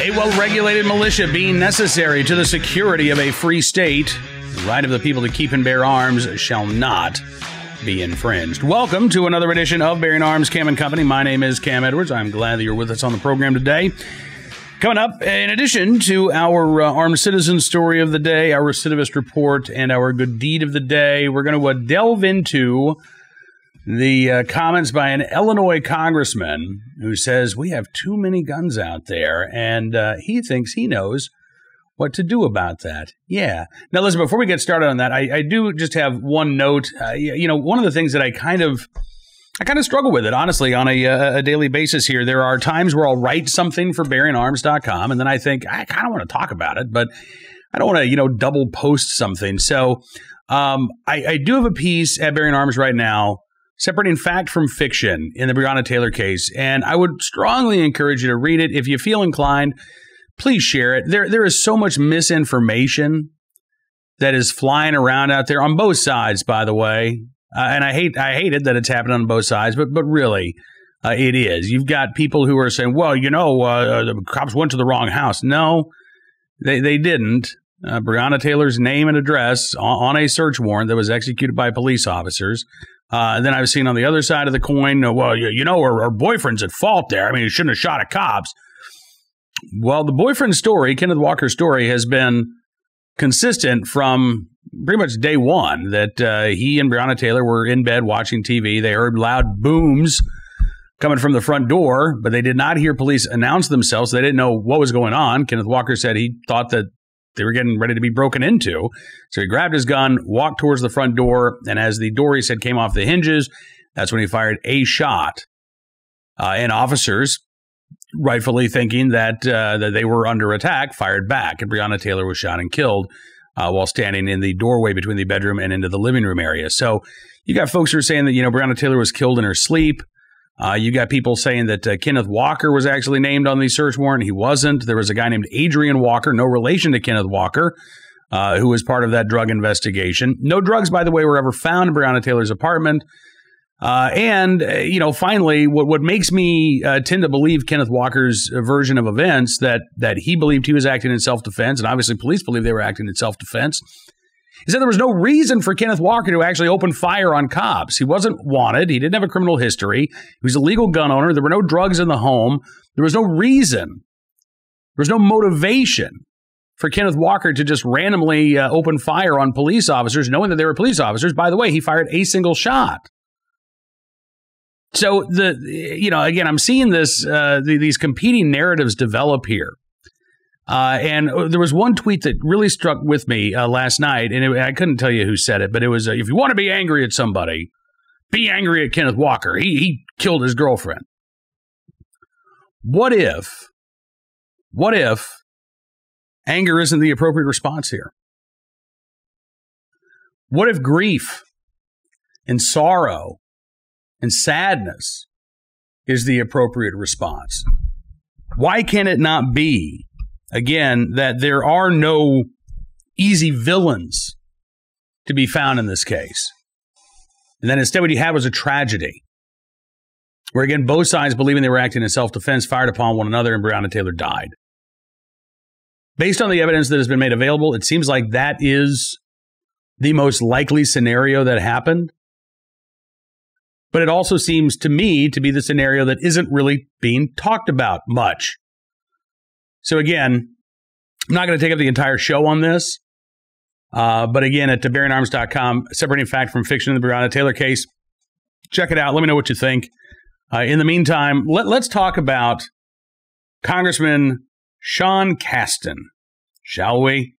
A well-regulated militia being necessary to the security of a free state, the right of the people to keep and bear arms shall not be infringed. Welcome to another edition of Bearing Arms, Cam and Company. My name is Cam Edwards. I'm glad that you're with us on the program today. Coming up, in addition to our armed citizen story of the day, our recidivist report, and our good deed of the day, we're going to delve into the comments by an Illinois congressman who says we have too many guns out there, and he thinks he knows what to do about that. Yeah. Now, listen, before we get started on that, I do just have one note. You know, one of the things that I kind of struggle with it, honestly, on a daily basis here. There are times where I'll write something for BearingArms.com, and then I think I kind of want to talk about it, but I don't want to, you know, double post something. So I do have a piece at Bearing Arms right now separating fact from fiction in the Breonna Taylor case, and I would strongly encourage you to read it. If you feel inclined, please share it. There is so much misinformation that is flying around out there on both sides, by the way, and I hate it that it's happening on both sides, but really, it is. You've got people who are saying, well, you know, the cops went to the wrong house. No, they didn't. Breonna Taylor's name and address on a search warrant that was executed by police officers. Then I've seen on the other side of the coin, well, you know, her boyfriend's at fault there. I mean, he shouldn't have shot at cops. Well, the boyfriend story, Kenneth Walker's story, has been consistent from pretty much day one, that he and Breonna Taylor were in bed watching TV. They heard loud booms coming from the front door, but they did not hear police announce themselves. So they didn't know what was going on. Kenneth Walker said he thought that they were getting ready to be broken into. So he grabbed his gun, walked towards the front door, and as the door, he said, came off the hinges, that's when he fired a shot. And officers, rightfully thinking that they were under attack, fired back, and Breonna Taylor was shot and killed while standing in the doorway between the bedroom and into the living room area. So you got folks who are saying that, you know, Breonna Taylor was killed in her sleep. You got people saying that Kenneth Walker was actually named on the search warrant. He wasn't. There was a guy named Adrian Walker, no relation to Kenneth Walker, who was part of that drug investigation. No drugs, by the way, were ever found in Breonna Taylor's apartment. You know, finally, what makes me tend to believe Kenneth Walker's version of events, that he believed he was acting in self-defense, and obviously police believe they were acting in self-defense, is that there was no reason for Kenneth Walker to actually open fire on cops. He wasn't wanted. He didn't have a criminal history. He was a legal gun owner. There were no drugs in the home. There was no reason. There was no motivation for Kenneth Walker to just randomly open fire on police officers, knowing that they were police officers. By the way, he fired a single shot. So, you know, again, I'm seeing this these competing narratives develop here. And there was one tweet that really struck with me last night, and I couldn't tell you who said it, but it was, if you want to be angry at somebody, be angry at Kenneth Walker. He killed his girlfriend. What if anger isn't the appropriate response here? What if grief and sorrow and sadness is the appropriate response? Why can it not be, again, that there are no easy villains to be found in this case? And then instead what you had was a tragedy where, again, both sides, believing they were acting in self-defense, fired upon one another, and Breonna Taylor died. Based on the evidence that has been made available, it seems like that is the most likely scenario that happened. But it also seems to me to be the scenario that isn't really being talked about much. So again, I'm not going to take up the entire show on this, but again, at BearingArms.com, separating fact from fiction in the Breonna Taylor case, check it out. Let me know what you think. In the meantime, let's talk about Congressman Sean Casten, shall we?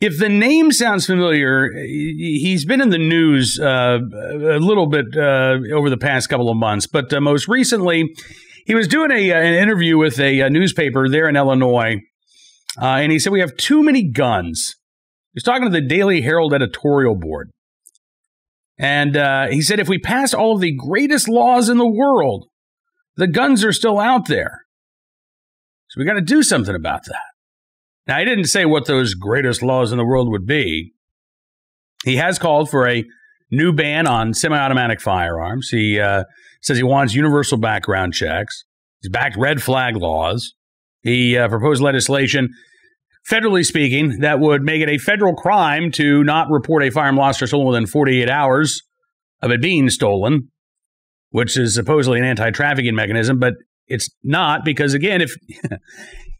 If the name sounds familiar, he's been in the news a little bit over the past couple of months, but most recently, he was doing an interview with a newspaper there in Illinois, and he said, we have too many guns. He was talking to the Daily Herald editorial board, and he said, if we pass all of the greatest laws in the world, the guns are still out there. So we got to do something about that. Now, he didn't say what those greatest laws in the world would be. He has called for a new ban on semi-automatic firearms. He says he wants universal background checks. He's backed red flag laws. He proposed legislation, federally speaking, that would make it a federal crime to not report a firearm lost or stolen within 48 hours of it being stolen, which is supposedly an anti-trafficking mechanism, but it's not because, again,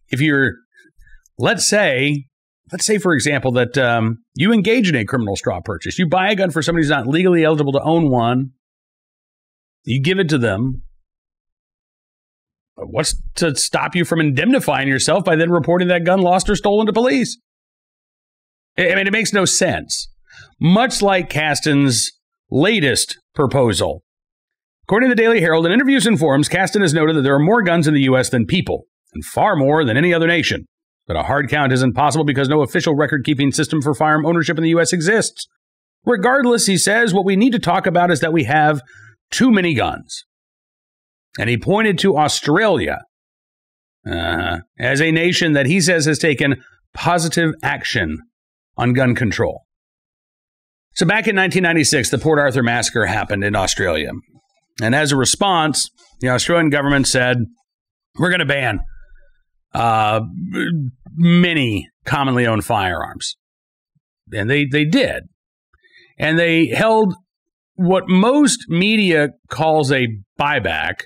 if you're, let's say, for example, that you engage in a criminal straw purchase. You buy a gun for somebody who's not legally eligible to own one. You give it to them. But what's to stop you from indemnifying yourself by then reporting that gun lost or stolen to police? I mean, it makes no sense. Much like Casten's latest proposal. According to the Daily Herald, in interviews and forums, Casten has noted that there are more guns in the U.S. than people, and far more than any other nation. But a hard count isn't possible because no official record-keeping system for firearm ownership in the U.S. exists. Regardless, he says, what we need to talk about is that we have too many guns. And he pointed to Australia as a nation that he says has taken positive action on gun control. So back in 1996, the Port Arthur Massacre happened in Australia. And as a response, the Australian government said, we're going to ban many commonly owned firearms. And they did. And they held what most media calls a buyback,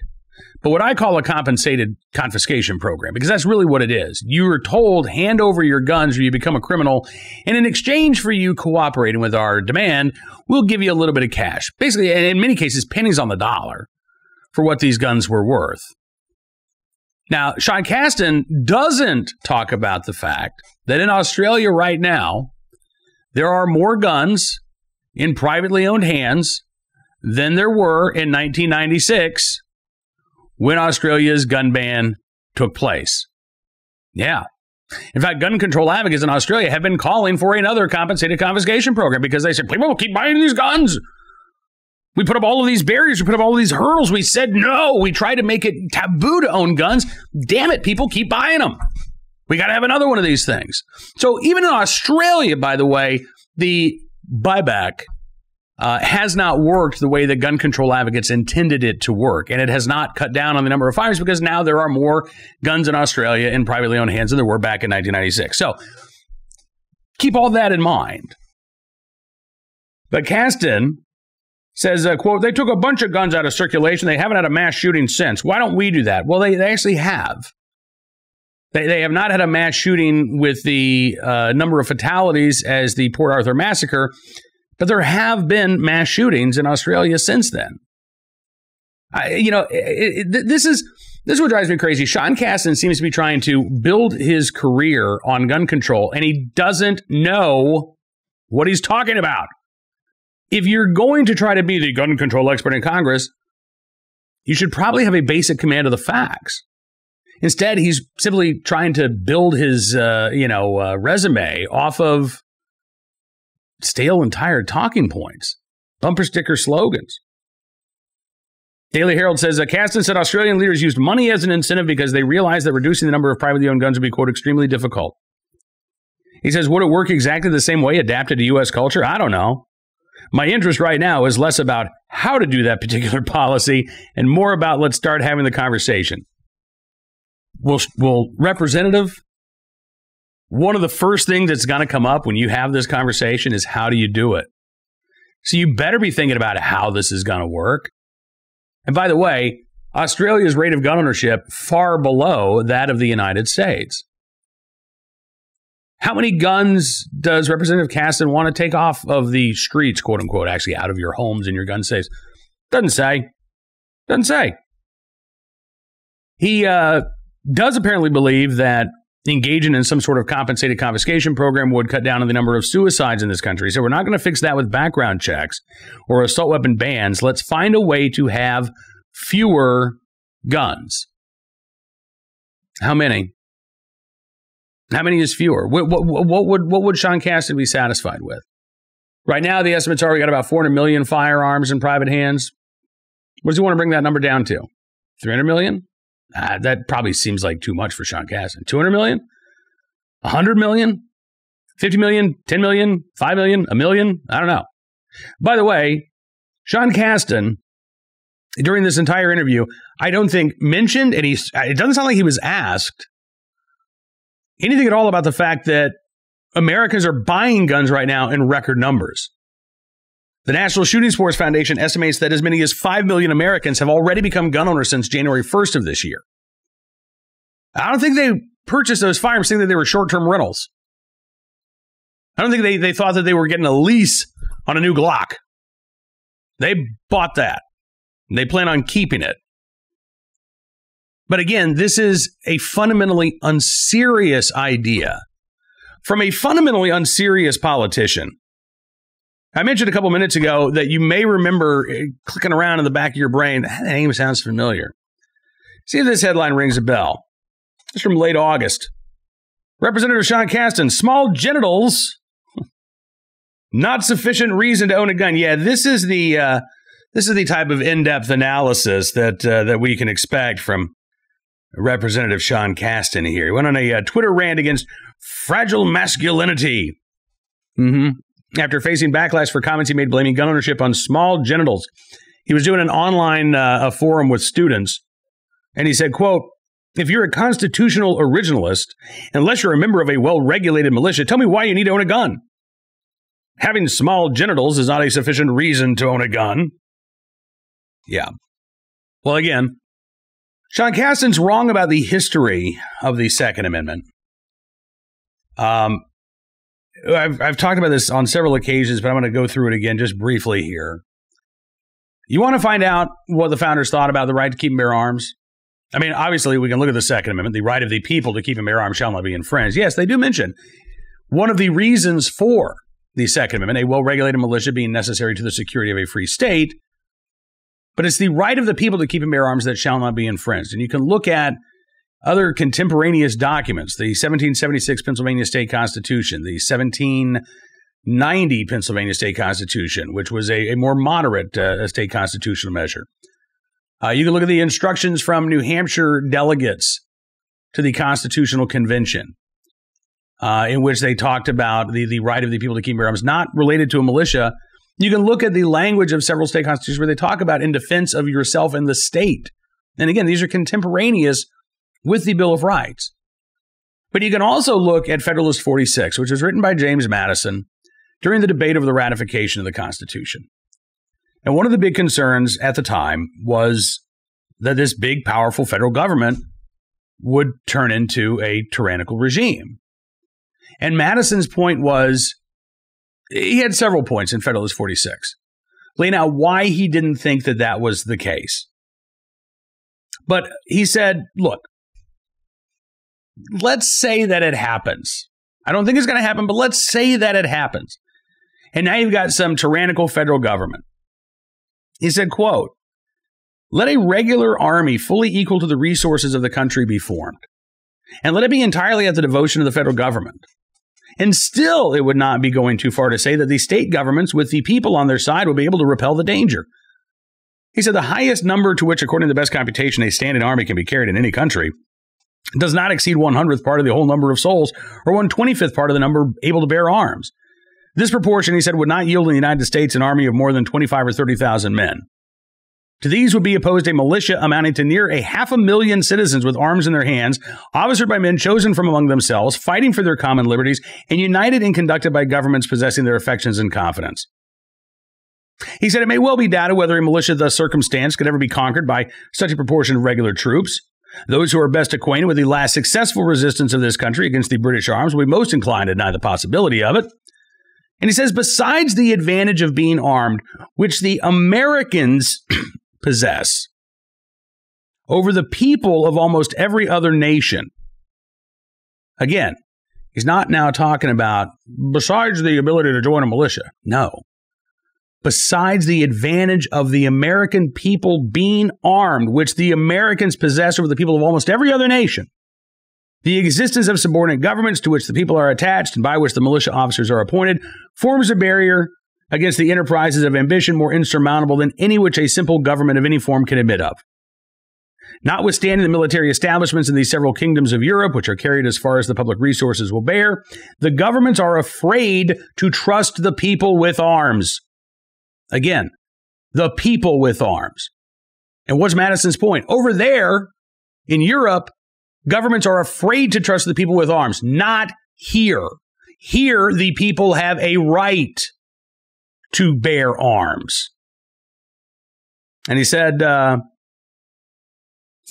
but what I call a compensated confiscation program, because that's really what it is. You are told, hand over your guns or you become a criminal, and in exchange for you cooperating with our demand, we'll give you a little bit of cash. Basically, in many cases, pennies on the dollar for what these guns were worth. Now, Sean Casten doesn't talk about the fact that in Australia right now, there are more guns in privately owned hands than there were in 1996 when Australia's gun ban took place. Yeah. In fact, gun control advocates in Australia have been calling for another compensated confiscation program because they said, people will keep buying these guns. We put up all of these barriers. We put up all of these hurdles. We said, no, we tried to make it taboo to own guns. Damn it, people keep buying them. We got to have another one of these things. So even in Australia, by the way, the buyback has not worked the way the gun control advocates intended it to work, and it has not cut down on the number of fires because now there are more guns in Australia in privately owned hands than there were back in 1996. So keep all that in mind. But Casten says, quote, they took a bunch of guns out of circulation. They haven't had a mass shooting since. Why don't we do that? Well, they actually have. They have not had a mass shooting with the number of fatalities as the Port Arthur Massacre, but there have been mass shootings in Australia since then. This is what drives me crazy. Sean Casten seems to be trying to build his career on gun control, and he doesn't know what he's talking about. If you're going to try to be the gun control expert in Congress, you should probably have a basic command of the facts. Instead, he's simply trying to build his, resume off of stale and tired talking points, bumper sticker slogans. Daily Herald says, Casten said Australian leaders used money as an incentive because they realized that reducing the number of privately owned guns would be, quote, extremely difficult. He says, would it work exactly the same way adapted to U.S. culture? I don't know. My interest right now is less about how to do that particular policy and more about let's start having the conversation. Will representative, one of the first things that's going to come up when you have this conversation is how do you do it? So you better be thinking about how this is going to work. And by the way, Australia's rate of gun ownership far below that of the United States. How many guns does Representative Casten want to take off of the streets, quote unquote, actually out of your homes and your gun safes? Doesn't say. Doesn't say. He does apparently believe that engaging in some sort of compensated confiscation program would cut down on the number of suicides in this country. So we're not going to fix that with background checks or assault weapon bans. Let's find a way to have fewer guns. How many? How many is fewer? What would Sean Casten be satisfied with? Right now, the estimates are we got about 400 million firearms in private hands. What does he want to bring that number down to? 300 million? That probably seems like too much for Sean Casten. 200 million? 100 million? 50 million? 10 million? 5 million? A million? I don't know. By the way, Sean Casten, during this entire interview, I don't think mentioned, and it doesn't sound like he was asked anything at all about the fact that Americans are buying guns right now in record numbers. The National Shooting Sports Foundation estimates that as many as 5 million Americans have already become gun owners since January 1st of this year. I don't think they purchased those firearms thinking that they were short-term rentals. I don't think they thought that they were getting a lease on a new Glock. They bought that. They plan on keeping it. But again, this is a fundamentally unserious idea from a fundamentally unserious politician. I mentioned a couple minutes ago that you may remember clicking around in the back of your brain, that name sounds familiar. See if this headline rings a bell. It's from late August. Representative Sean Casten, small genitals, not sufficient reason to own a gun. Yeah, this is the type of in-depth analysis that that we can expect from Representative Sean Casten here. He went on a Twitter rant against fragile masculinity. After facing backlash for comments he made blaming gun ownership on small genitals. He was doing an online forum with students, and he said, quote, "If you're a constitutional originalist, unless you're a member of a well-regulated militia, tell me why you need to own a gun. Having small genitals is not a sufficient reason to own a gun." Yeah. Well, again, Sean Casten's wrong about the history of the Second Amendment. I've talked about this on several occasions, but I'm going to go through it again just briefly here. You want to find out what the founders thought about the right to keep and bear arms? I mean, obviously, we can look at the Second Amendment, the right of the people to keep and bear arms shall not be infringed. Yes, they do mention one of the reasons for the Second Amendment, a well-regulated militia being necessary to the security of a free state, but it's the right of the people to keep and bear arms that shall not be infringed. And you can look at other contemporaneous documents, the 1776 Pennsylvania State Constitution, the 1790 Pennsylvania State Constitution, which was a more moderate state constitutional measure. You can look at the instructions from New Hampshire delegates to the Constitutional Convention, in which they talked about the right of the people to keep and bear arms, not related to a militia. You can look at the language of several state constitutions where they talk about in defense of yourself and the state. And again, these are contemporaneous with the Bill of Rights. But you can also look at Federalist 46, which was written by James Madison during the debate over the ratification of the Constitution. And one of the big concerns at the time was that this big, powerful federal government would turn into a tyrannical regime. And Madison's point was, he had several points in Federalist 46, laying out why he didn't think that that was the case. But he said, look, let's say that it happens. I don't think it's going to happen, but let's say that it happens. And now you've got some tyrannical federal government. He said, quote, "Let a regular army fully equal to the resources of the country be formed, and let it be entirely at the devotion of the federal government. And still it would not be going too far to say that the state governments with the people on their side will be able to repel the danger." He said, "The highest number to which, according to the best computation, a standing army can be carried in any country does not exceed 100th part of the whole number of souls, or 1/25th part of the number able to bear arms. This proportion," he said, "would not yield in the United States an army of more than 25 or 30,000 men. To these would be opposed a militia amounting to near 500,000 citizens with arms in their hands, officered by men chosen from among themselves, fighting for their common liberties, and united and conducted by governments possessing their affections and confidence." He said, "It may well be doubted whether a militia thus circumstanced could ever be conquered by such a proportion of regular troops. Those who are best acquainted with the last successful resistance of this country against the British arms will be most inclined to deny the possibility of it." And he says, "Besides the advantage of being armed, which the Americans possess over the people of almost every other nation." Again, he's not now talking about besides the ability to join a militia. No. Besides the advantage of the American people being armed, which the Americans possess over the people of almost every other nation, the existence of subordinate governments to which the people are attached and by which the militia officers are appointed forms a barrier against the enterprises of ambition more insurmountable than any which a simple government of any form can admit of. Notwithstanding the military establishments in the several kingdoms of Europe, which are carried as far as the public resources will bear, the governments are afraid to trust the people with arms. Again, the people with arms. And what's Madison's point? Over there in Europe, governments are afraid to trust the people with arms, not here. Here, the people have a right to bear arms. And he said, it's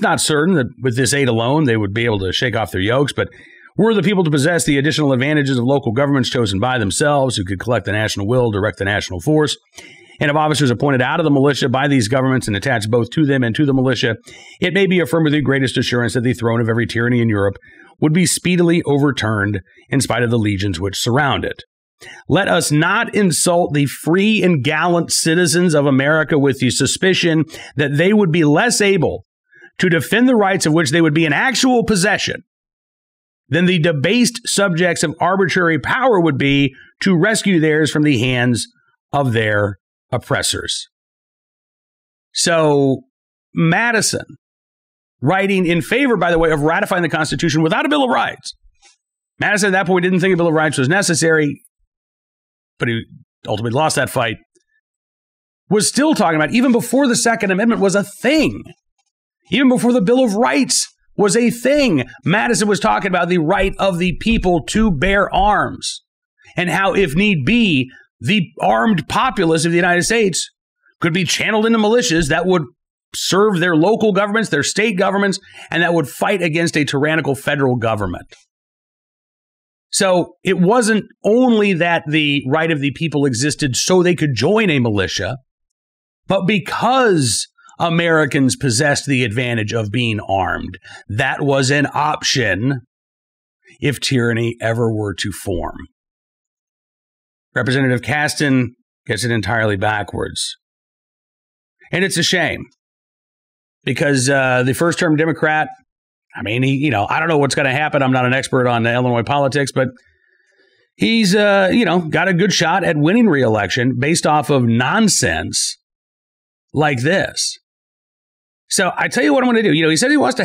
not certain that with this aid alone, they would be able to shake off their yokes, but were the people to possess the additional advantages of local governments chosen by themselves, who could collect the national will, direct the national force, and of officers appointed out of the militia by these governments and attached both to them and to the militia, it may be affirmed with the greatest assurance that the throne of every tyranny in Europe would be speedily overturned in spite of the legions which surround it. Let us not insult the free and gallant citizens of America with the suspicion that they would be less able to defend the rights of which they would be in actual possession than the debased subjects of arbitrary power would be to rescue theirs from the hands of their oppressors. So Madison, writing in favor, by the way, of ratifying the Constitution without a Bill of Rights. Madison at that point didn't think a Bill of Rights was necessary, but he ultimately lost that fight, was still talking about, even before the Second Amendment was a thing, even before the Bill of Rights was a thing, Madison was talking about the right of the people to bear arms and how, if need be, the armed populace of the United States could be channeled into militias that would serve their local governments, their state governments, and that would fight against a tyrannical federal government. So it wasn't only that the right of the people existed so they could join a militia, but because Americans possessed the advantage of being armed, that was an option if tyranny ever were to form. Representative Casten gets it entirely backwards. And it's a shame because the first-term Democrat, I mean, he, I don't know what's going to happen. I'm not an expert on Illinois politics, but he's, got a good shot at winning re-election based off of nonsense like this. So I tell you what I'm going to do. He said he wants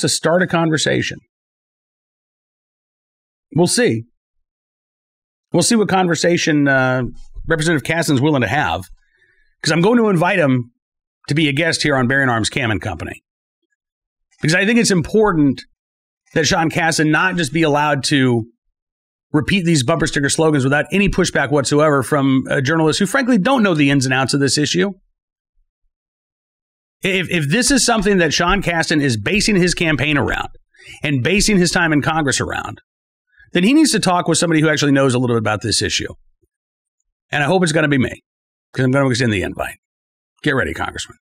to start a conversation. We'll see. We'll see what conversation Representative Casten's willing to have, because I'm going to invite him to be a guest here on Bearing Arms, Cam and Company. Because I think it's important that Sean Casten not just be allowed to repeat these bumper sticker slogans without any pushback whatsoever from journalists who, frankly, don't know the ins and outs of this issue. If this is something that Sean Casten is basing his campaign around and basing his time in Congress around, then he needs to talk with somebody who actually knows a little bit about this issue. And I hope it's going to be me, because I'm going to extend the invite. Get ready, Congressman.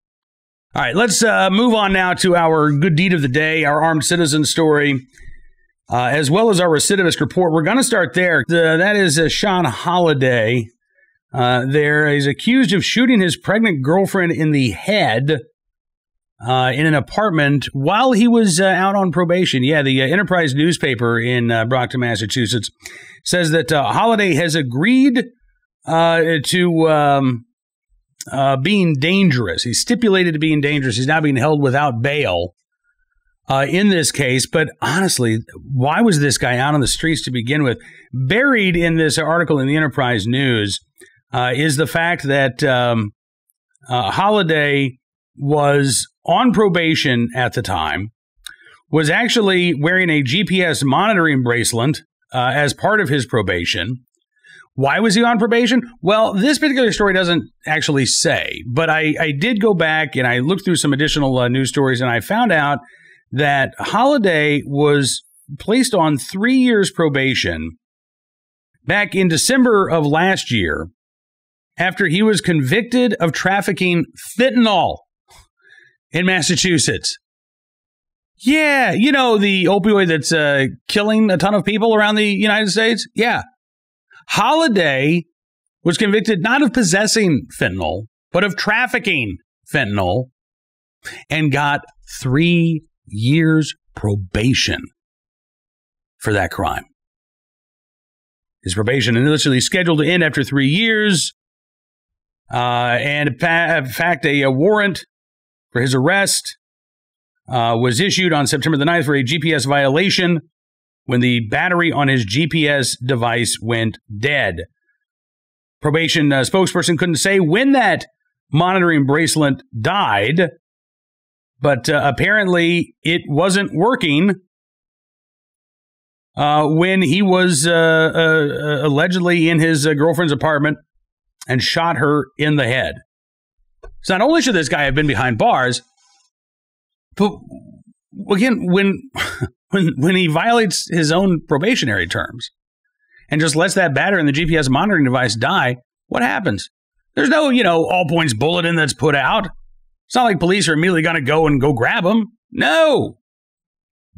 All right, let's move on now to our good deed of the day, our armed citizen story, as well as our recidivist report. We're going to start there. That is Sean Holliday. He's accused of shooting his pregnant girlfriend in the head in an apartment while he was out on probation. Yeah, the Enterprise newspaper in Brockton, Massachusetts, says that Holliday has agreed to being dangerous. He's stipulated to being dangerous. He's now being held without bail in this case. But honestly, why was this guy out on the streets to begin with? Buried in this article in the Enterprise News is the fact that Holliday was on probation at the time, was actually wearing a GPS monitoring bracelet as part of his probation. Why was he on probation? Well, this particular story doesn't actually say, but I did go back and I looked through some additional news stories, and I found out that Holliday was placed on 3 years probation back in December of last year after he was convicted of trafficking fentanyl in Massachusetts. Yeah, the opioid that's killing a ton of people around the United States? Yeah. Holliday was convicted not of possessing fentanyl, but of trafficking fentanyl, and got 3 years probation for that crime. His probation initially scheduled to end after 3 years, and in fact, a warrant for his arrest was issued on September the 9th for a GPS violation when the battery on his GPS device went dead. Probation spokesperson couldn't say when that monitoring bracelet died, but apparently it wasn't working when he was allegedly in his girlfriend's apartment and shot her in the head. So not only should this guy have been behind bars, but again, when he violates his own probationary terms and just lets that batter and the GPS monitoring device die, what happens? There's no, you know, all points bulletin that's put out. It's not like police are immediately going to go grab him. No.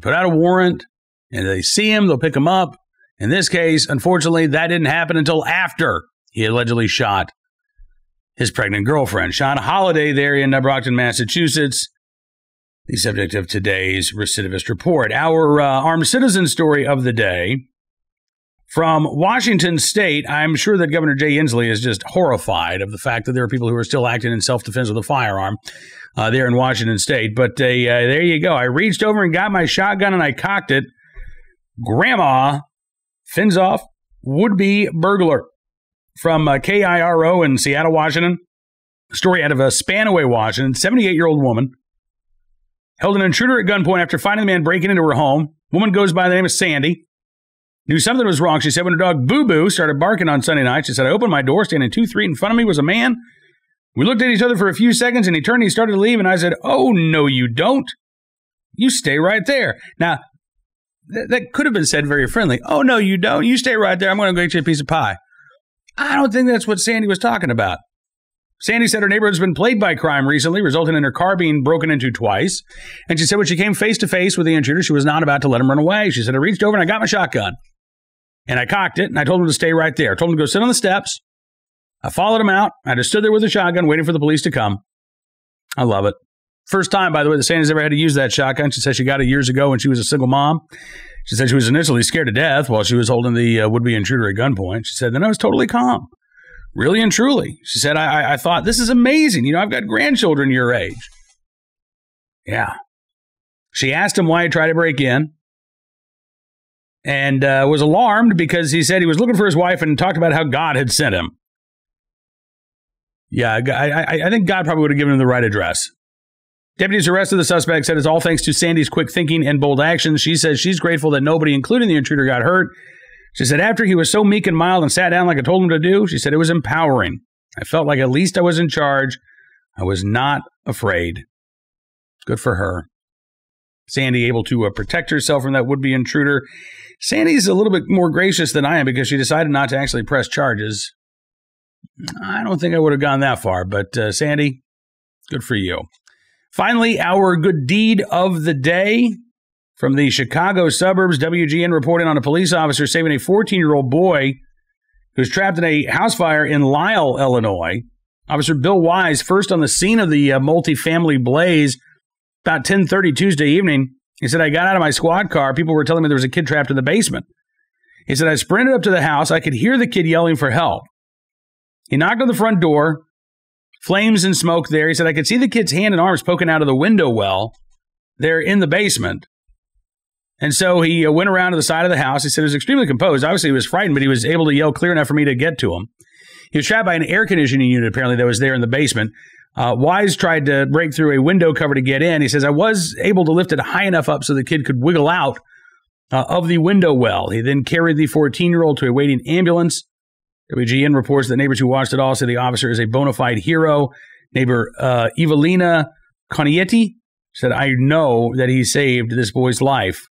Put out a warrant, and they see him, they'll pick him up. In this case, unfortunately, that didn't happen until after he allegedly shot his pregnant girlfriend. Sean Holliday there in Brockton, Massachusetts, the subject of today's recidivist report. Our armed citizen story of the day from Washington State. I'm sure that Governor Jay Inslee is just horrified of the fact that there are people who are still acting in self-defense with a firearm there in Washington State. But there you go. I reached over and got my shotgun and I cocked it. Grandma fins off would-be burglar. From KIRO in Seattle, Washington. A story out of Spanaway, Washington. 78-year-old woman held an intruder at gunpoint after finding the man breaking into her home. Woman goes by the name of Sandy. Knew something was wrong, she said, when her dog Boo Boo started barking on Sunday night. She said, I opened my door. Standing 2 feet in front of me was a man. We looked at each other for a few seconds, and he turned and he started to leave. And I said, oh, no, you don't. You stay right there. Now, that could have been said very friendly. Oh, no, you don't. You stay right there. I'm going to go get you a piece of pie. I don't think that's what Sandy was talking about. Sandy said her neighborhood's been plagued by crime recently, resulting in her car being broken into twice. And she said when she came face-to-face with the intruder, she was not about to let him run away. She said, I reached over and I got my shotgun. And I cocked it, and I told him to stay right there. I told him to go sit on the steps. I followed him out. I just stood there with a shotgun waiting for the police to come. I love it. First time, by the way, that Sandy's ever had to use that shotgun. She said she got it years ago when she was a single mom. She said she was initially scared to death while she was holding the would-be intruder at gunpoint. She said, then I was totally calm, really and truly. She said, I thought, this is amazing. You know, I've got grandchildren your age. Yeah. She asked him why he tried to break in and was alarmed because he said he was looking for his wife and talked about how God had sent him. Yeah, I think God probably would have given him the right address. Deputies arrested the suspect, said it's all thanks to Sandy's quick thinking and bold action. She says she's grateful that nobody, including the intruder, got hurt. She said after he was so meek and mild and sat down like I told him to do, she said it was empowering. I felt like at least I was in charge. I was not afraid. Good for her. Sandy able to protect herself from that would-be intruder. Sandy's a little bit more gracious than I am because she decided not to actually press charges. I don't think I would have gone that far, but Sandy, good for you. Finally, our good deed of the day from the Chicago suburbs. WGN reported on a police officer saving a 14-year-old boy who's trapped in a house fire in Lisle, Illinois. Officer Bill Wise, first on the scene of the multi-family blaze about 10:30 Tuesday evening. He said, I got out of my squad car. People were telling me there was a kid trapped in the basement. He said, I sprinted up to the house. I could hear the kid yelling for help. He knocked on the front door. Flames and smoke there. He said, I could see the kid's hand and arms poking out of the window well. They're in the basement. And so he went around to the side of the house. He said he was extremely composed. Obviously, he was frightened, but he was able to yell clear enough for me to get to him. He was trapped by an air conditioning unit, apparently, that was there in the basement. Wise tried to break through a window cover to get in. He says, I was able to lift it high enough up so the kid could wiggle out of the window well. He then carried the 14-year-old to a waiting ambulance. WGN reports that neighbors who watched it all said the officer is a bona fide hero. Neighbor Evelina Conietti said, I know that he saved this boy's life.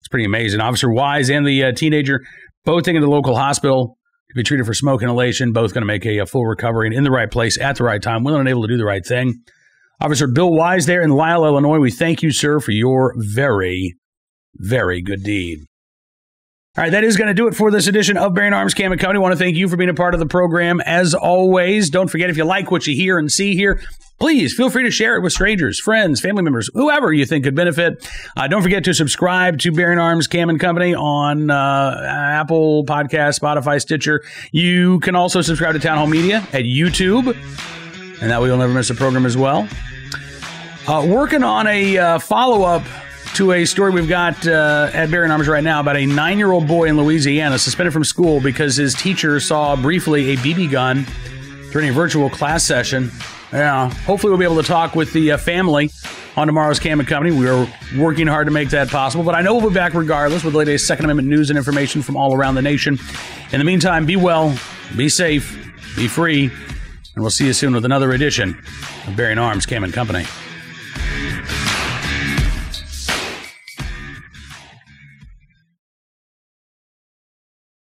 It's pretty amazing. Officer Wise and the teenager both taken to the local hospital to be treated for smoke inhalation, both going to make a full recovery and in the right place at the right time, willing and able to do the right thing. Officer Bill Wise there in Lisle, Illinois, we thank you, sir, for your very, very good deed. All right, that is going to do it for this edition of Bearing Arms, Cam and Company. I want to thank you for being a part of the program. As always, don't forget, if you like what you hear and see here, please feel free to share it with strangers, friends, family members, whoever you think could benefit. Don't forget to subscribe to Bearing Arms, Cam and Company on Apple Podcasts, Spotify, Stitcher. You can also subscribe to Town Hall Media at YouTube, and that way you'll never miss a program as well. Working on a follow-up to a story we've got at Bearing Arms right now about a 9-year-old boy in Louisiana suspended from school because his teacher saw briefly a BB gun during a virtual class session. Yeah, hopefully we'll be able to talk with the family on tomorrow's Cam and Company. We are working hard to make that possible, but I know we'll be back regardless with the latest Second Amendment news and information from all around the nation. In the meantime, be well, be safe, be free, and we'll see you soon with another edition of Bearing Arms, Cam and Company.